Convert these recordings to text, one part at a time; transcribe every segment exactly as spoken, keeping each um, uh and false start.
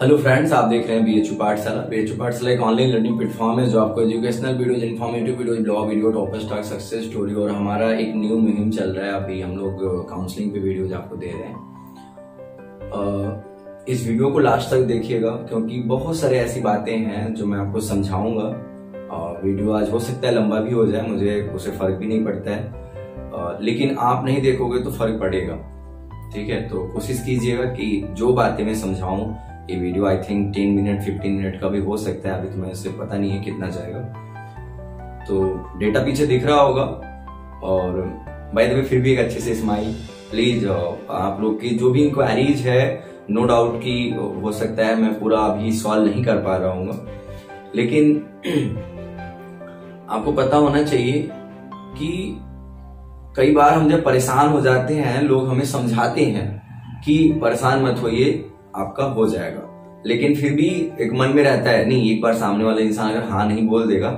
Hello friends, आप देख रहे हैं बीएचयू पाठशाला। बीएचयू पाठशाला एक ऑनलाइन लर्निंग प्लेटफॉर्म है जो आपको educational videos, informative videos, blog video, topper stock, success story और हमारा एक न्यू मुहिम चल रहा है। अभी हम लोग काउंसलिंग पे वीडियोज आपको दे रहे हैं। इस वीडियो को लास्ट तक देखिएगा क्योंकि बहुत सारे ऐसी बातें हैं जो मैं आपको समझाऊंगा। वीडियो आज हो सकता है लंबा भी हो जाए, मुझे उसे फर्क भी नहीं पड़ता है, लेकिन आप नहीं देखोगे तो फर्क पड़ेगा। ठीक है, तो कोशिश कीजिएगा कि जो बातें मैं समझाऊं, ये वीडियो आई थिंक दस मिनट पंद्रह मिनट का भी हो सकता है। अभी तुम्हें उससे पता नहीं है कितना जाएगा, तो डेटा पीछे दिख रहा होगा। और बाय द वे फिर भी एक अच्छे से स्माइल प्लीज। आप लोग की जो भी इंक्वायरीज है, नो डाउट कि हो सकता है मैं पूरा अभी सॉल्व नहीं कर पा रहा हूँ, लेकिन आपको पता होना चाहिए कि कई बार हम जब परेशान हो जाते हैं, लोग हमें समझाते हैं कि परेशान मत होइए, आपका हो जाएगा, लेकिन फिर भी एक मन में रहता है नहीं, एक बार सामने वाला इंसान अगर हाँ नहीं बोल देगा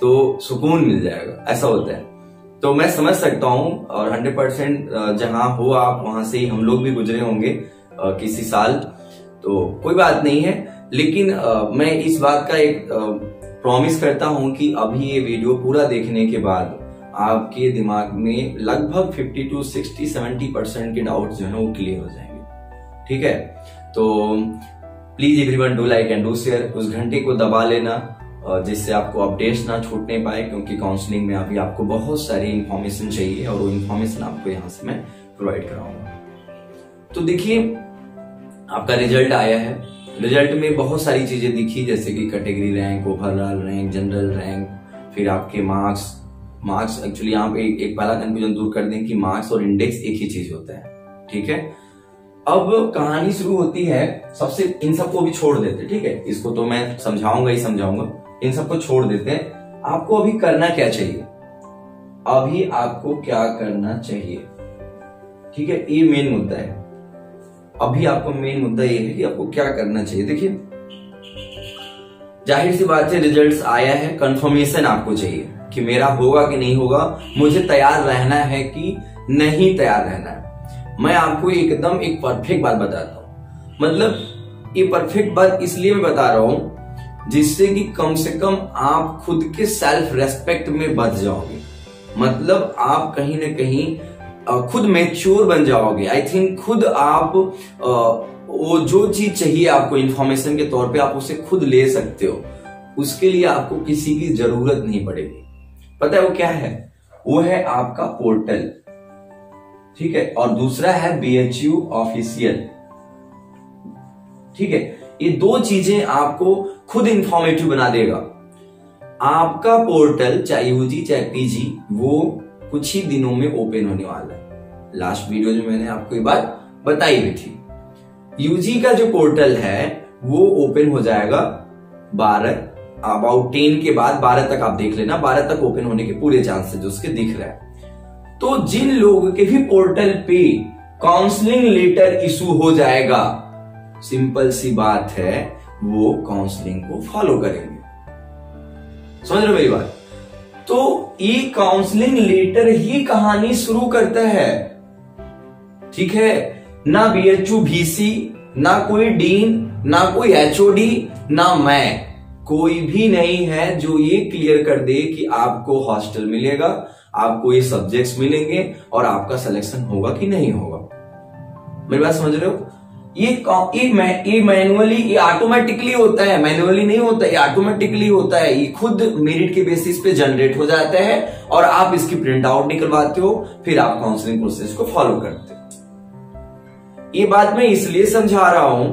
तो सुकून मिल जाएगा, ऐसा होता है। तो मैं समझ सकता हूँ और हंड्रेड परसेंट जहाँ हो आप वहां से ही हम लोग भी गुजरे होंगे किसी साल, तो कोई बात नहीं है। लेकिन मैं इस बात का एक प्रॉमिस करता हूँ कि अभी ये वीडियो पूरा देखने के बाद आपके दिमाग में लगभग fifty to sixty seventy percent के डाउट जो है वो क्लियर हो जाएंगे। ठीक है, तो please everyone do like and do share. उस घंटे को दबा लेना जिससे आपको अपडेट्स ना छूटने पाए, क्योंकि काउंसलिंग में अभी आपको बहुत सारी इंफॉर्मेशन चाहिए और वो इंफॉर्मेशन आपको यहाँ से मैं प्रोवाइड कराऊंगा। तो देखिए, आपका रिजल्ट आया है। रिजल्ट में बहुत सारी चीजें दिखी, जैसे कि category rank, overall rank, general rank, फिर आपके मार्क्स। मार्क्स एक्चुअली यहाँ पे एक, एक पहला कंफ्यूजन दूर कर दें कि मार्क्स और इंडेक्स एक ही चीज होता है। ठीक है, अब कहानी शुरू होती है। सबसे इन सबको भी छोड़ देते, ठीक है, इसको तो मैं समझाऊंगा ही समझाऊंगा, इन सबको छोड़ देते हैं। आपको अभी करना क्या चाहिए, अभी आपको क्या करना चाहिए, ठीक है, ये मेन मुद्दा है। अभी आपको मेन मुद्दा ये है कि आपको क्या करना चाहिए। देखिए, जाहिर सी बात है, रिजल्ट आया है, कंफर्मेशन आपको चाहिए कि मेरा होगा कि नहीं होगा, मुझे तैयार रहना है कि नहीं तैयार रहना है। मैं आपको एकदम एक परफेक्ट बात बताता हूँ, मतलब ये परफेक्ट बात इसलिए मैं बता रहा हूँ जिससे कि कम से कम आप खुद के सेल्फ रेस्पेक्ट में बच जाओगे, मतलब आप कहीं ना कहीं खुद मैच्योर बन जाओगे। आई थिंक खुद आप वो जो चीज चाहिए आपको इंफॉर्मेशन के तौर पे, आप उसे खुद ले सकते हो। उसके लिए आपको किसी की जरूरत नहीं पड़ेगी। पता है वो क्या है? वो है आपका पोर्टल। ठीक है, और दूसरा है बीएचयू ऑफिशियल। ठीक है, ये दो चीजें आपको खुद इंफॉर्मेटिव बना देगा। आपका पोर्टल चाहे यूजी चाहे पीजी, वो कुछ ही दिनों में ओपन होने वाला है। लास्ट वीडियो में मैंने आपको ये बात बताई भी थी। यूजी का जो पोर्टल है वो ओपन हो जाएगा बारह अबाउट टेन के बाद, बारह तक आप देख लेना, बारह तक ओपन होने के पूरे चांसेस जो उसके दिख रहा है। तो जिन लोगों के भी पोर्टल पे काउंसलिंग लेटर इशू हो जाएगा, सिंपल सी बात है, वो काउंसलिंग को फॉलो करेंगे। समझ रहे हो मेरी बात? तो ये काउंसलिंग लेटर ही कहानी शुरू करता है। ठीक है ना, बीएचयू भीसी, ना कोई डीन, ना कोई एचओडी, ना मैं, कोई भी नहीं है जो ये क्लियर कर दे कि आपको हॉस्टल मिलेगा, आपको ये सब्जेक्ट्स मिलेंगे और आपका सिलेक्शन होगा कि नहीं होगा। मेरी बात समझ रहे हो? ये ये मैनुअली, ये ऑटोमेटिकली होता है, मैनुअली नहीं होता, ये ऑटोमेटिकली होता है। ये खुद मेरिट के बेसिस पे जनरेट हो जाता है और आप इसकी प्रिंट आउट निकलवाते हो, फिर आप काउंसलिंग प्रोसेस को फॉलो करते हो। ये बात मैं इसलिए समझा रहा हूं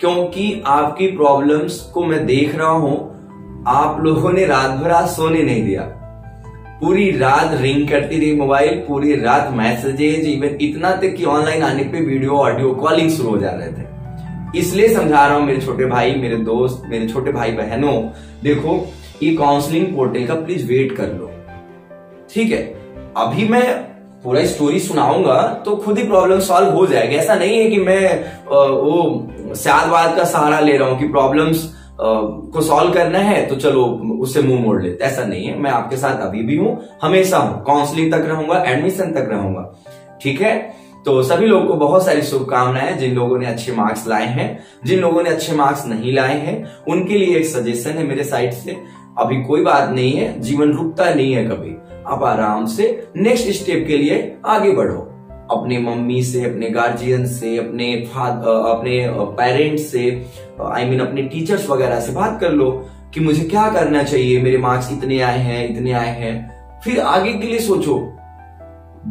क्योंकि आपकी प्रॉब्लम्स को मैं देख रहा हूं। आप लोगों ने रात भर आज सोने नहीं दिया, पूरी रात रिंग करती रही मोबाइल, पूरी रात मैसेजेज, इवन इतना तक कि ऑनलाइन आने पे वीडियो ऑडियो कॉलिंग शुरू हो जा रहे थे। इसलिए समझा रहा हूं मेरे छोटे भाई, मेरे दोस्त, मेरे छोटे भाई बहनों, देखो ये काउंसलिंग पोर्टल का प्लीज वेट कर लो। ठीक है, अभी मैं पूरा स्टोरी सुनाऊंगा तो खुद ही प्रॉब्लम सॉल्व हो जाएगी। ऐसा नहीं है कि मैं आ, वो शायदवाद का सहारा ले रहा हूं कि प्रॉब्लम्स को सॉल्व करना है तो चलो उससे मुंह मोड़ लेते, ऐसा नहीं है। मैं आपके साथ अभी भी हूं, हमेशा हूं, काउंसलिंग तक रहूंगा, एडमिशन तक रहूंगा। ठीक है, तो सभी लोगों को बहुत सारी शुभकामनाएं। जिन लोगों ने अच्छे मार्क्स लाए हैं, जिन लोगों ने अच्छे मार्क्स नहीं लाए हैं, उनके लिए एक सजेशन है मेरे साइड से। अभी कोई बात नहीं है, जीवन रुकता नहीं है कभी। आप आराम से नेक्स्ट स्टेप के लिए आगे बढ़ो। अपने मम्मी से, अपने गार्जियन से, अपने अपने पेरेंट्स से, आई मीन अपने टीचर्स वगैरह से बात कर लो कि मुझे क्या करना चाहिए, मेरे मार्क्स इतने आए हैं इतने आए हैं। फिर आगे के लिए सोचो।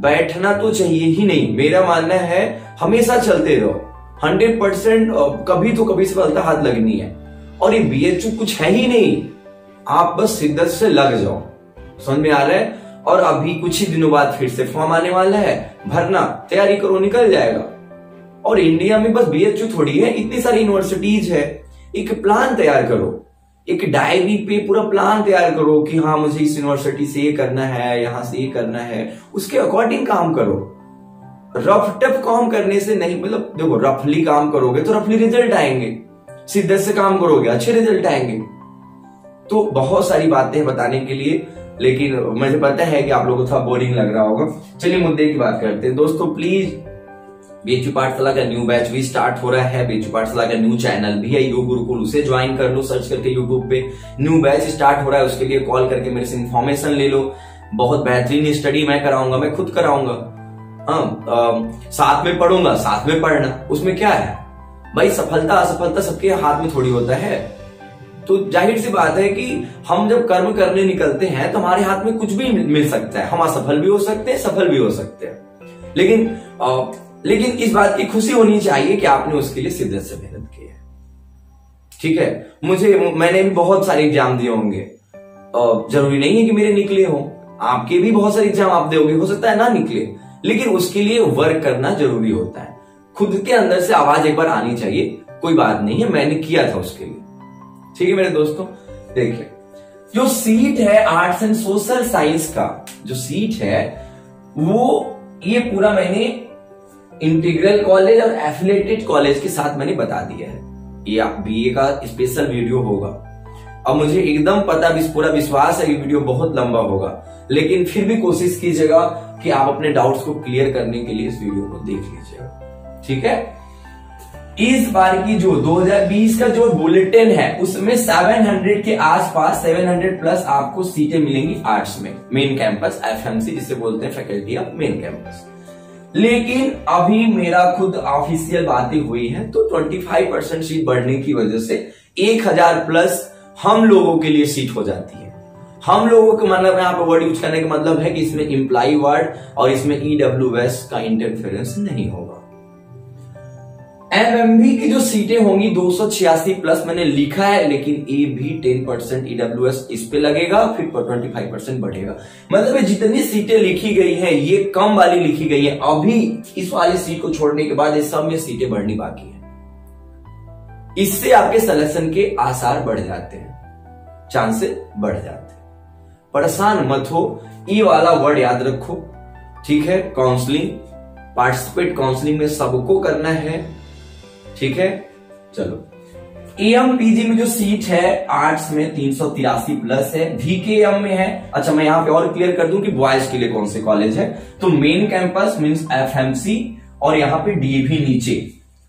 बैठना तो चाहिए ही नहीं। मेरा मानना है हमेशा चलते रहो, हंड्रेड परसेंट कभी तो कभी सफलता हाथ लगनी है। और ये बीएचयू कुछ है ही नहीं, आप बस शिद्दत से लग जाओ। समझ में आ रहा है? और अभी कुछ ही दिनों बाद फिर से फॉर्म आने वाला है, भरना, तैयारी करो, निकल जाएगा। और इंडिया में बस बीएचयू थोड़ी है, इतनी सारी यूनिवर्सिटीज है। एक प्लान तैयार करो, एक डायरी पे पूरा प्लान तैयार करो कि हाँ मुझे इस यूनिवर्सिटी से ये करना है, यहां से ये करना है। उसके अकॉर्डिंग काम करो। रफ टफ काम करने से नहीं, मतलब देखो रफली काम करोगे तो रफली रिजल्ट आएंगे, शिद्दत से काम करोगे अच्छे रिजल्ट आएंगे। तो बहुत सारी बातें बताने के लिए, लेकिन मुझे पता है कि आप लोगों को थोड़ा बोरिंग लग रहा होगा। चलिए मुद्दे की बात करते हैं। दोस्तों प्लीज, बीएचयू पाठशाला का न्यू बैच भी स्टार्ट हो रहा है, बीएचयू पाठशाला का न्यू चैनल भी है योग गुरुकुल, उसे ज्वाइन कर लो सर्च करके यूट्यूब पे। न्यू बैच स्टार्ट हो रहा है, उसके लिए कॉल करके मेरे से इन्फॉर्मेशन ले लो। बहुत बेहतरीन स्टडी मैं कराऊंगा, मैं खुद कराऊंगा। हाँ, साथ में पढ़ूंगा, साथ में पढ़ना, उसमें क्या है भाई। सफलता असफलता सबके हाथ में थोड़ी होता है। तो जाहिर सी बात है कि हम जब कर्म करने निकलते हैं तो हमारे हाथ में कुछ भी मिल सकता है। हम असफल भी हो सकते हैं, सफल भी हो सकते हैं। लेकिन लेकिन इस बात की खुशी होनी चाहिए कि आपने उसके लिए शिद्दत से मेहनत की है। ठीक है, मुझे मैंने भी बहुत सारे एग्जाम दिए होंगे, जरूरी नहीं है कि मेरे निकले हो। आपके भी बहुत सारे एग्जाम आप दोगे, हो सकता है ना निकले, लेकिन उसके लिए वर्क करना जरूरी होता है। खुद के अंदर से आवाज एक बार आनी चाहिए, कोई बात नहीं है मैंने किया था उसके लिए। ठीक है मेरे दोस्तों, देखिए जो सीट है आर्ट्स एंड सोशल साइंस का, जो सीट है वो ये पूरा मैंने इंटीग्रल कॉलेज और एफिलेटेड कॉलेज के साथ मैंने बता दिया है। ये आप बीए का स्पेशल वीडियो होगा। अब मुझे एकदम पता, पूरा विश्वास है ये वीडियो बहुत लंबा होगा, लेकिन फिर भी कोशिश कीजिएगा कि आप अपने डाउट्स को क्लियर करने के लिए इस वीडियो को देख लीजिएगा। ठीक है, इस बार की जो दो हजार बीस का जो बुलेटिन है उसमें सात सौ के आसपास, सात सौ प्लस आपको सीटें मिलेंगी आर्ट्स में, मेन कैंपस एफएमसी जिसे बोलते हैं फैकल्टी ऑफ मेन कैंपस। लेकिन अभी मेरा खुद ऑफिशियल बातें हुई है तो पच्चीस परसेंट सीट बढ़ने की वजह से एक हजार प्लस हम लोगों के लिए सीट हो जाती है। हम लोगों के मतलब यहाँ पर वर्ड यूज करने का मतलब है कि इसमें इम्प्लाई वर्ड और इसमें ईडब्ल्यूएस का इंटरफेरेंस नहीं होगा। एमएमबी की जो सीटें होंगी दो सौ छियासी प्लस मैंने लिखा है, लेकिन ए भी दस परसेंट ईडब्ल्यूएस इस पे लगेगा, फिर पच्चीस परसेंट बढ़ेगा। मतलब जितनी सीटें लिखी गई हैं ये कम वाली लिखी गई है। अभी इस वाली सीट को छोड़ने के बाद इस सब में सीटें बढ़नी बाकी है। इससे आपके सिलेक्शन के आसार बढ़ जाते हैं, चांसेस बढ़ जाते हैं। परेशान मत हो, ई वाला वर्ड याद रखो। ठीक है, काउंसलिंग, पार्टिसिपेट काउंसलिंग में सबको करना है। ठीक है, चलो एएमपीजी में जो सीट है आर्ट्स में तीन सौ तिरासी प्लस है, डीकेएम में है। अच्छा मैं यहाँ पे और क्लियर कर दूं कि बॉयज के लिए कौन से कॉलेज है। तो मेन कैंपस मींस एफएमसी और यहाँ पे डीवी नीचे,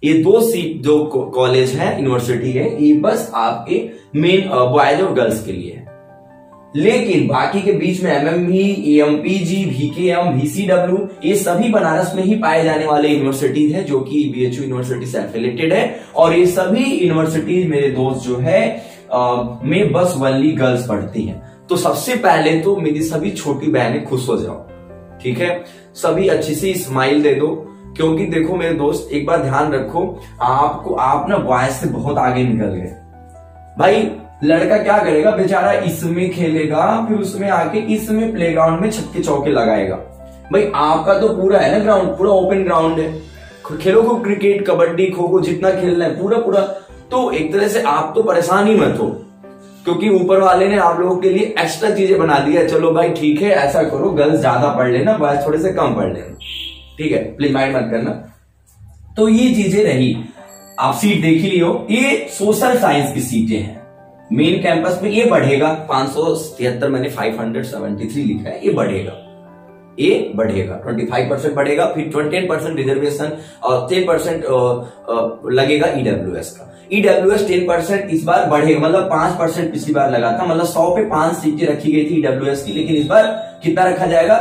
ये दो सीट जो कॉलेज है यूनिवर्सिटी है ये बस आपके मेन बॉयज और गर्ल्स के लिए है। लेकिन बाकी के बीच में एमएमबी, एएमपीजी, बीकेएम, बीसीडब्ल्यू ये सभी बनारस में ही पाए जाने वाले यूनिवर्सिटीज है जो कि बीएचयू यूनिवर्सिटी से एफिलेटेड है। और ये सभी यूनिवर्सिटीज मेरे दोस्त जो है आ, में बस वनली गर्ल्स पढ़ती हैं। तो सबसे पहले तो मेरी सभी छोटी बहनें खुश हो जाओ। ठीक है, सभी अच्छी सी स्माइल दे दो, क्योंकि देखो मेरे दोस्त एक बार ध्यान रखो, आपको आप ना बॉयज से बहुत आगे निकल गए। भाई लड़का क्या करेगा, बेचारा इसमें खेलेगा, फिर उसमें आके इसमें प्लेग्राउंड में छक्के चौके लगाएगा। भाई आपका तो पूरा है ना ग्राउंड, पूरा ओपन ग्राउंड है, खेलो को क्रिकेट, कबड्डी, खो खो जितना खेलना है पूरा पूरा। तो एक तरह से आप तो परेशान ही मत हो, क्योंकि ऊपर वाले ने आप लोगों के लिए एक्स्ट्रा चीजें बना दी है। चलो भाई ठीक है, ऐसा करो गर्ल्स ज्यादा पढ़ लेना, बॉयज थोड़े से कम पढ़ लेना। ठीक है, प्लीज माइंड मत करना। तो ये चीजें रही, आप सीट देख ही लियो। ये सोशल साइंस की सीटें हैं। मेन कैंपस में ये बढ़ेगा, पांच सौ तिहत्तर मैंने फाइव हंड्रेड सेवेंटी थ्री लिखा है, ये बढ़ेगा। ए बढ़ेगा, पच्चीस परसेंट बढ़ेगा, फिर दस परसेंट रिजर्वेशन और दस परसेंट लगेगा ईडब्ल्यूएस का। ईडब्ल्यूएस दस परसेंट इस बार बढ़ेगा, मतलब पांच परसेंट पिछली बार लगा था, मतलब सौ पे पांच सीटें रखी गई थी ईडब्ल्यूएस की, लेकिन इस बार कितना रखा जाएगा,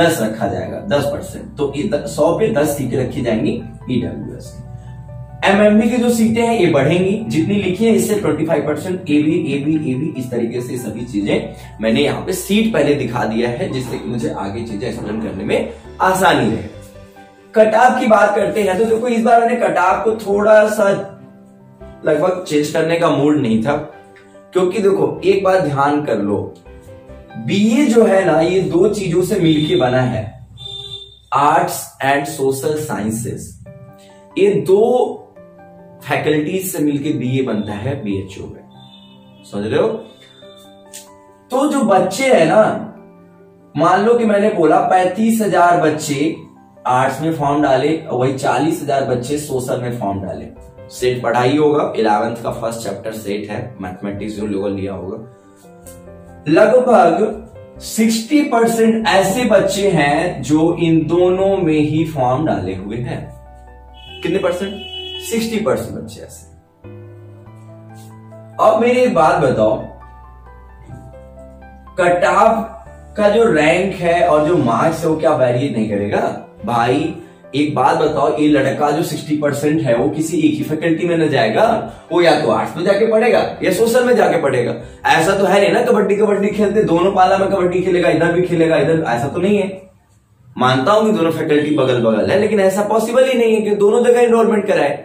दस रखा जाएगा, दस परसेंट। तो सौ पे दस सीटें रखी जाएंगी ईडब्ल्यूएस की। एमएमबी की जो सीटें हैं ये बढ़ेंगी, जितनी लिखी है इससे पच्चीस परसेंट, एबी एबी एबी इस तरीके से सभी चीजें मैंने यहाँ पे सीट पहले दिखा दिया है, जिससे कि मुझे आगे चीजें एक्सप्लेन करने में आसानी रहे। कटाव की बात करते हैं तो देखो, इस बार मैंने कटाव को थोड़ा सा लगभग चेंज करने का मूड नहीं था, क्योंकि देखो एक बार ध्यान कर लो, बीए जो है ना ये दो चीजों से मिलकर बना है, आर्ट्स एंड सोशल साइंसेस। ये दो फैकल्टीज से मिलके बीए बनता है बीएचयू में, समझ रहे हो। तो जो बच्चे है ना, मान लो कि मैंने बोला पैंतीस हजार बच्चे आर्ट्स में फॉर्म डाले और वही चालीस हजार बच्चे सोशल में फॉर्म डाले। सेट पढ़ाई होगा, इलेवेंथ का फर्स्ट चैप्टर सेट है, मैथमेटिक्स जो लोगों ने लिया होगा। लगभग साठ परसेंट ऐसे बच्चे हैं जो इन दोनों में ही फॉर्म डाले हुए हैं। कितने परसेंट? साठ परसेंट बच्चे ऐसे। अब मेरी एक बात बताओ, कट ऑफ का जो रैंक है और जो मार्क्स है वो क्या वैरी नहीं करेगा? भाई एक बात बताओ, ये लड़का जो साठ परसेंट है वो किसी एक ही फैकल्टी में न जाएगा, वो या तो आर्ट्स में जाके पढ़ेगा या सोशल में जाके पढ़ेगा। ऐसा तो है नहीं ना, कबड्डी कबड्डी खेलते दोनों पाला में, कबड्डी खेलेगा इधर भी खेलेगा इधर, ऐसा तो नहीं है। मानता हूं कि दोनों फैकल्टी बगल बगल है, लेकिन ऐसा पॉसिबल ही नहीं है कि दोनों जगह एनरोलमेंट कराए।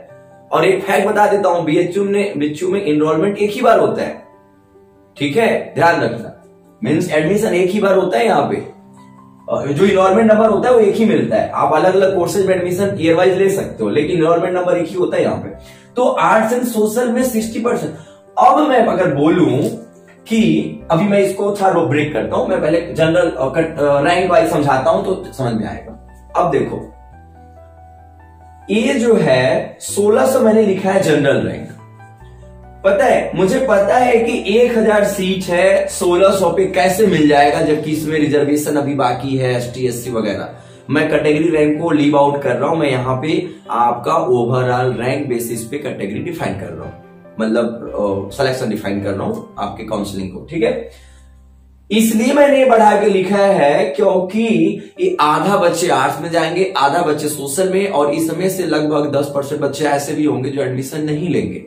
और एक फैक्ट बता देता हूं, बीएचयू में बीएचयू में एनरोलमेंट एक ही बार होता है, ठीक है, ध्यान रखना। मींस एडमिशन एक ही बार होता है यहाँ पे, और जो एनरोलमेंट नंबर होता है वो एक ही मिलता है। आप अलग अलग कोर्सेज में एडमिशन ईयर वाइज ले सकते हो, लेकिन एनरोलमेंट नंबर एक ही होता है यहाँ पे। तो आर्ट्स एंड सोशल में साठ परसेंट। अब मैं अगर बोलूं कि अभी मैं इसको थोड़ा ब्रेक करता हूं, मैं पहले जनरल रैंक वाइज समझाता हूं तो समझ में आएगा। अब देखो ये जो है सोलह सौ मैंने लिखा है जनरल रैंक, पता है मुझे, पता है कि एक हजार सीट है, सोलह सौ पे कैसे मिल जाएगा, जबकि इसमें रिजर्वेशन अभी बाकी है, एसटी एससी वगैरह। मैं कैटेगरी रैंक को लीव आउट कर रहा हूं, मैं यहां पे आपका ओवरऑल रैंक बेसिस पे कैटेगरी डिफाइन कर रहा हूं, मतलब सिलेक्शन डिफाइन कर रहा हूं आपके काउंसलिंग को, ठीक है। इसलिए मैंने ये बढ़ा के लिखा है क्योंकि ये आधा बच्चे आर्ट्स में जाएंगे, आधा बच्चे सोशल में, और इस समय से लगभग दस परसेंट बच्चे ऐसे भी होंगे जो एडमिशन नहीं लेंगे।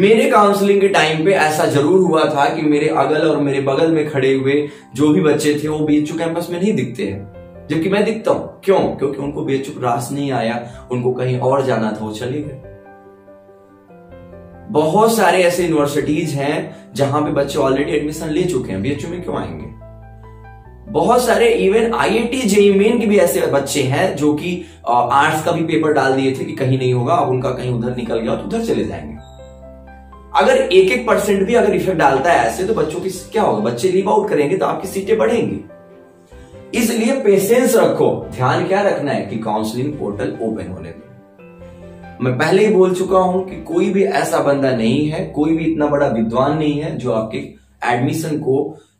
मेरे काउंसलिंग के टाइम पे ऐसा जरूर हुआ था कि मेरे अगल और मेरे बगल में खड़े हुए जो भी बच्चे थे वो बीएचयू कैंपस में नहीं दिखते हैं, जबकि मैं दिखता हूं। क्यों? क्योंकि उनको बीएचयू क्लास नहीं आया, उनको कहीं और जाना था, वो चले गए। बहुत सारे ऐसे यूनिवर्सिटीज हैं जहां पे बच्चे ऑलरेडी एडमिशन ले चुके हैं, बीएचयू में क्यों आएंगे। बहुत सारे इवन आईआईटी जेईई मेन के भी ऐसे बच्चे हैं जो कि आर्ट्स का भी पेपर डाल दिए थे कि कहीं नहीं होगा, अब उनका कहीं उधर निकल गया तो उधर चले जाएंगे। अगर एक एक परसेंट भी अगर इफेक्ट डालता है ऐसे, तो बच्चों की क्या होगा, बच्चे लीव आउट करेंगे तो आपकी सीटें बढ़ेंगी। इसलिए पेशेंस रखो, ध्यान क्या रखना है कि काउंसलिंग पोर्टल ओपन होने दो। मैं पहले ही बोल चुका हूं कि कोई भी ऐसा बंदा नहीं है, कोई भी इतना बड़ा विद्वान नहीं है जो आपके एडमिशन को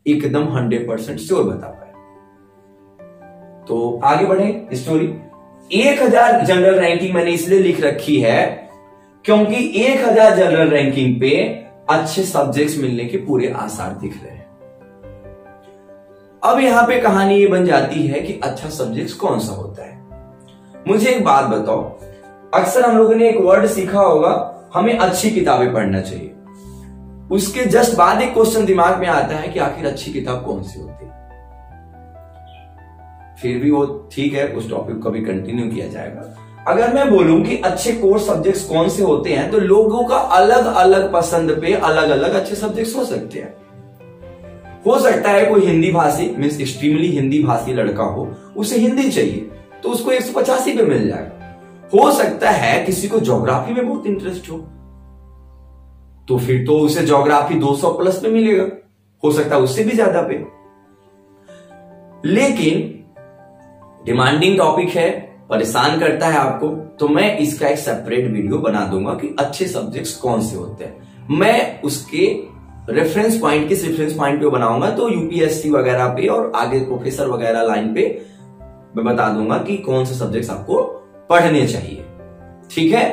एकदम हंड्रेड परसेंट श्योर बता पाए। तो आगे बढ़े स्टोरी। एक हजार जनरल रैंकिंग मैंने इसलिए लिख रखी है क्योंकि एक हजार जनरल रैंकिंग पे अच्छे सब्जेक्ट्स मिलने के पूरे आसार दिख रहे हैं। अब यहां पे कहानी ये बन जाती है कि अच्छा सब्जेक्ट कौन सा होता है। मुझे एक बात बताओ, अक्सर हम लोगों ने एक वर्ड सीखा होगा, हमें अच्छी किताबें पढ़ना चाहिए। उसके जस्ट बाद एक क्वेश्चन दिमाग में आता है कि आखिर अच्छी किताब कौन सी होती है। फिर भी वो ठीक है, उस टॉपिक को भी कंटिन्यू किया जाएगा। अगर मैं बोलूं कि अच्छे कोर सब्जेक्ट्स कौन से होते हैं, तो लोगों का अलग अलग पसंद पे अलग अलग अच्छे सब्जेक्ट्स हो सकते हैं। हो सकता है कोई हिंदी भाषी, मीन्स एक्सट्रीमली हिंदी भाषी लड़का हो, उसे हिंदी चाहिए तो उसको एक सौ पचासी पे मिल जाएगा। हो सकता है किसी को ज्योग्राफी में बहुत इंटरेस्ट हो, तो फिर तो उसे ज्योग्राफी दो सौ प्लस में मिलेगा, हो सकता है उससे भी ज्यादा पे। लेकिन डिमांडिंग टॉपिक है, परेशान करता है आपको, तो मैं इसका एक सेपरेट वीडियो बना दूंगा कि अच्छे सब्जेक्ट्स कौन से होते हैं। मैं उसके रेफरेंस पॉइंट, किस रेफरेंस पॉइंट पे बनाऊंगा तो यूपीएससी वगैरह पे और आगे प्रोफेसर वगैरह लाइन पे मैं बता दूंगा कि कौन से सब्जेक्ट्स आपको पढ़ने चाहिए। ठीक है,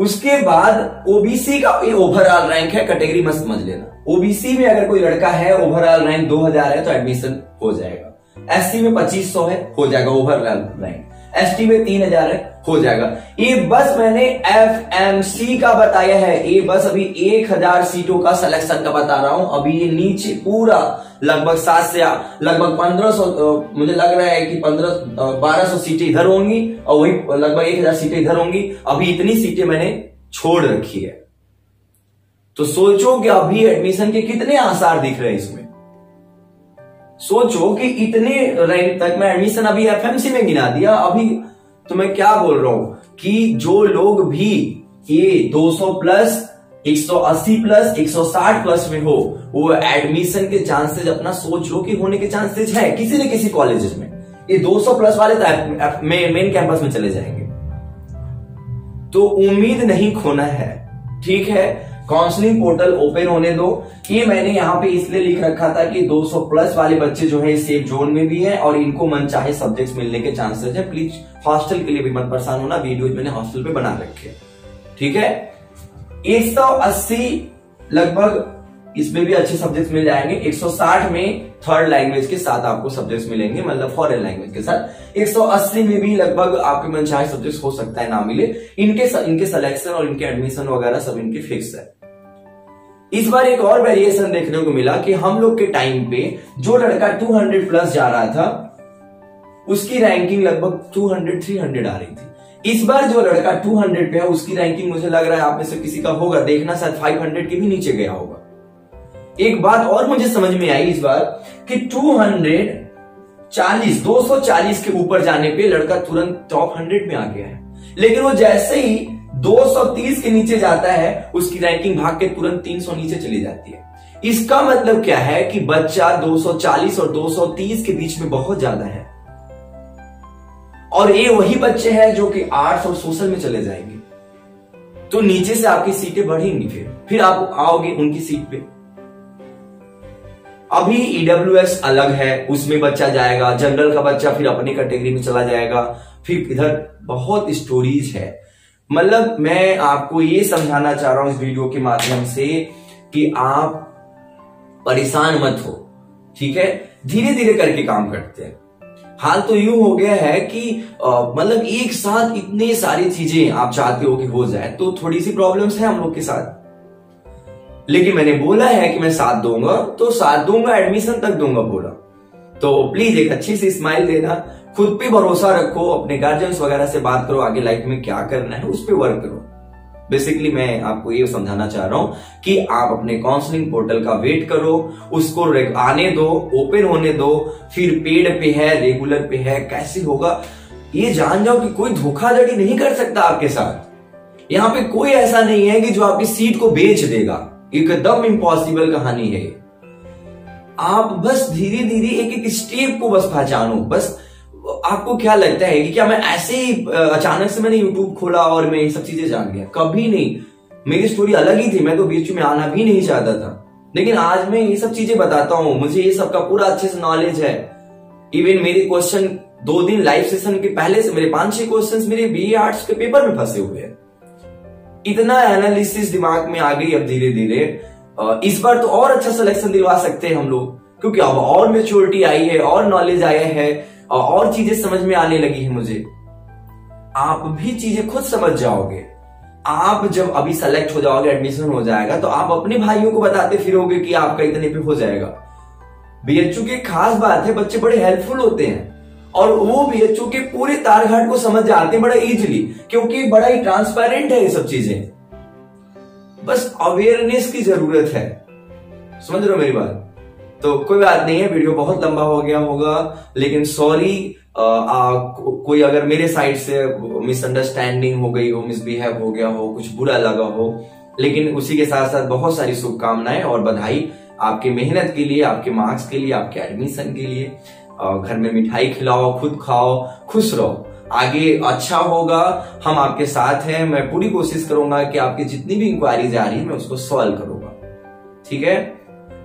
उसके बाद ओबीसी का ओवरऑल रैंक है, कैटेगरी मत समझ लेना। ओबीसी में अगर कोई लड़का है ओवरऑल रैंक दो हजार है तो एडमिशन हो जाएगा। एससी में पच्चीस सौ है, हो जाएगा ओवरऑल रैंक। एसटी में तीन हजार है, हो जाएगा। ये बस मैंने एफएमसी का बताया है, ये बस अभी एक हजार सीटों का सिलेक्शन का बता रहा हूं। अभी ये नीचे पूरा लगभग सात से लगभग पंद्रह सौ मुझे लग रहा है कि पंद्रह बारह सौ सीटें इधर होंगी और वही लगभग एक हजार सीटें इधर होंगी। अभी इतनी सीटें मैंने छोड़ रखी है, तो सोचो कि अभी एडमिशन के कितने आसार दिख रहे हैं इसमें। सोचो कि इतने रैंक तक मैं एडमिशन अभी एफएमसी में गिना दिया। अभी तो मैं क्या बोल रहा हूं कि जो लोग भी ये दो सौ प्लस, एक सौ अस्सी प्लस, एक सौ साठ प्लस में हो, वो एडमिशन के चांसेस अपना सोचो कि होने के चांसेस है किसी न किसी कॉलेजेस में। ये दो सौ प्लस वाले तो मेन कैंपस में चले जाएंगे, तो उम्मीद नहीं खोना है। ठीक है, काउंसलिंग पोर्टल ओपन होने दो। ये मैंने यहाँ पे इसलिए लिख रखा था कि दो सौ प्लस वाले बच्चे जो है सेफ जोन में भी हैं और इनको मनचाहे सब्जेक्ट्स मिलने के चांसेस हैं। प्लीज हॉस्टल के लिए भी मत परेशान होना, वीडियो मैंने हॉस्टल पे बना रखे। ठीक है, एक सौ अस्सी लगभग इसमें भी अच्छे सब्जेक्ट मिल जाएंगे। एक सौ साठ में थर्ड लैंग्वेज के साथ आपको सब्जेक्ट मिलेंगे, मतलब फॉरेन लैंग्वेज के साथ। एक सौ अस्सी में भी लगभग आपके मनचाहे सब्जेक्ट हो सकता है ना मिले। इनके इनके सिलेक्शन और इनके एडमिशन वगैरह सब इनके फिक्स है। इस बार एक और वेरिएशन देखने को मिला कि हम लोग के टाइम पे जो लड़का दो सौ प्लस जा रहा था उसकी रैंकिंग लगभग दो सौ तीन सौ आ रही थी। इस बार जो लड़का दो सौ पे है उसकी रैंकिंग मुझे लग रहा है आप में से किसी का होगा देखना, शायद पाँच सौ के भी नीचे गया होगा। एक बात और मुझे समझ में आई इस बार कि दो सौ चालीस दो सौ चालीस के ऊपर जाने पे लड़का तुरंत टॉप हंड्रेड में आ गया है, लेकिन वो जैसे ही दो सौ तीस के नीचे जाता है उसकी रैंकिंग भाग के तुरंत तीन सौ नीचे चली जाती है। इसका मतलब क्या है कि बच्चा दो सौ चालीस और दो सौ तीस के बीच में बहुत ज्यादा है, और ये वही बच्चे हैं जो कि आर्ट्स और सोशल में चले जाएंगे। तो नीचे से आपकी सीटें बढ़ेंगी, फिर फिर आप आओगे उनकी सीट पे। अभी ईडब्ल्यूएस अलग है, उसमें बच्चा जाएगा, जनरल का बच्चा फिर अपनी कैटेगरी में चला जाएगा, फिर इधर बहुत स्टोरीज है। मतलब मैं आपको ये समझाना चाह रहा हूं इस वीडियो के माध्यम से कि आप परेशान मत हो। ठीक है, धीरे धीरे करके काम करते हैं। हाल तो यूं हो गया है कि मतलब एक साथ इतनी सारी चीजें आप चाहते हो कि हो जाए, तो थोड़ी सी प्रॉब्लम्स है हम लोग के साथ। लेकिन मैंने बोला है कि मैं साथ दूंगा, तो साथ दूंगा, एडमिशन तक दूंगा बोला। तो प्लीज एक अच्छी सी स्माइल देना, खुद पे भरोसा रखो, अपने गार्जियंस वगैरह से बात करो, आगे लाइफ में क्या करना है उस पर वर्क करो। बेसिकली मैं आपको ये समझाना चाह रहा हूं कि आप अपने काउंसलिंग पोर्टल का वेट करो, उसको आने दो, ओपन होने दो, फिर पेड पे है, रेगुलर पे है, कैसे होगा ये जान जाओ कि कोई धोखाधड़ी नहीं कर सकता आपके साथ। यहाँ पे कोई ऐसा नहीं है कि जो आपकी सीट को बेच देगा, एकदम इम्पॉसिबल कहानी है। आप बस धीरे धीरे एक एक स्टेप को बस पहचानो। बस आपको क्या लगता है कि क्या मैं ऐसे ही अचानक से मैंने यूट्यूब खोला और मैं ये सब चीजें जान गया? कभी नहीं, मेरी स्टोरी अलग ही थी। मैं तो बीच में आना भी नहीं चाहता था, लेकिन आज मैं ये सब चीजें बताता हूँ, मुझे ये सब का पूरा अच्छे से नॉलेज है। इवन मेरे क्वेश्चन दो दिन लाइव सेशन के पहले से मेरे पांच छह क्वेश्चन मेरे बीए आर्ट्स के पेपर में फंसे हुए हैं। इतना एनालिसिस दिमाग में आ गई अब धीरे धीरे। इस बार तो और अच्छा सिलेक्शन दिलवा सकते हैं हम लोग, क्योंकि अब और मेच्योरिटी आई है, और नॉलेज आया है, और चीजें समझ में आने लगी है मुझे। आप भी चीजें खुद समझ जाओगे। आप जब अभी सेलेक्ट हो जाओगे, एडमिशन हो जाएगा, तो आप अपने भाइयों को बताते फिरोगे कि आपका इतने पे हो जाएगा। बीएचयू की खास बात है, बच्चे बड़े हेल्पफुल होते हैं और वो बीएचयू के पूरे तारघाट को समझ जाते हैं बड़ा इजिली, क्योंकि बड़ा ही ट्रांसपेरेंट है ये सब चीजें। बस अवेयरनेस की जरूरत है, समझ रहे हो मेरी बात? तो कोई बात नहीं है, वीडियो बहुत लंबा हो गया होगा, लेकिन सॉरी को, कोई अगर मेरे साइड से मिसअंडरस्टैंडिंग हो गई हो, मिसबिहेव हो गया हो, कुछ बुरा लगा हो। लेकिन उसी के साथ साथ बहुत सारी शुभकामनाएं और बधाई आपकी मेहनत के लिए, आपके मार्क्स के लिए, आपके एडमिशन के लिए। आ, घर में मिठाई खिलाओ, खुद खाओ, खुश रहो, आगे अच्छा होगा। हम आपके साथ हैं, मैं पूरी कोशिश करूंगा कि आपकी जितनी भी इंक्वायरीज आ रही है मैं उसको सॉल्व करूंगा। ठीक है।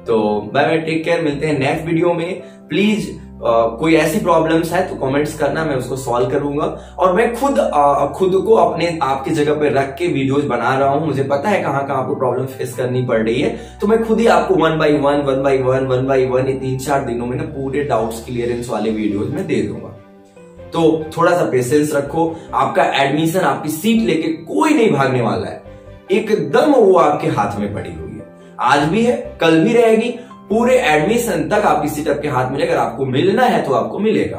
तो बाय बाय, टेक केयर, मिलते हैं नेक्स्ट वीडियो में। प्लीज Uh, कोई ऐसी प्रॉब्लम्स है तो कमेंट्स करना, मैं उसको सॉल्व करूंगा। और मैं खुद uh, खुद को अपने आपकी जगह पे रख के वीडियोस बना रहा हूं, मुझे पता है कहाँ कहाँ आपको प्रॉब्लम फेस करनी पड़ रही है। तो मैं खुद ही आपको one by one one by one one by one तीन चार दिनों में ना पूरे डाउट्स क्लियरेंस वाले वीडियोस में दे दूंगा। तो थोड़ा सा पेशेंस रखो, आपका एडमिशन आपकी सीट लेके कोई नहीं भागने वाला है, एकदम वो आपके हाथ में पड़ी हुई है। आज भी है, कल भी रहेगी, पूरे एडमिशन तक आपकी सीट आपके हाथ में। अगर आपको मिलना है तो आपको मिलेगा।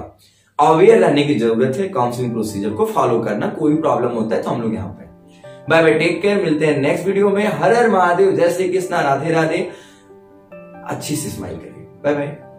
अवेयर रहने की जरूरत है, काउंसलिंग प्रोसीजर को फॉलो करना। कोई भी प्रॉब्लम होता है तो हम लोग यहाँ पे। बाय बाय, टेक केयर, मिलते हैं नेक्स्ट वीडियो में। हर हर महादेव, जय श्री कृष्णा, राधे राधे, अच्छी से स्माइल करिए। Bye bye.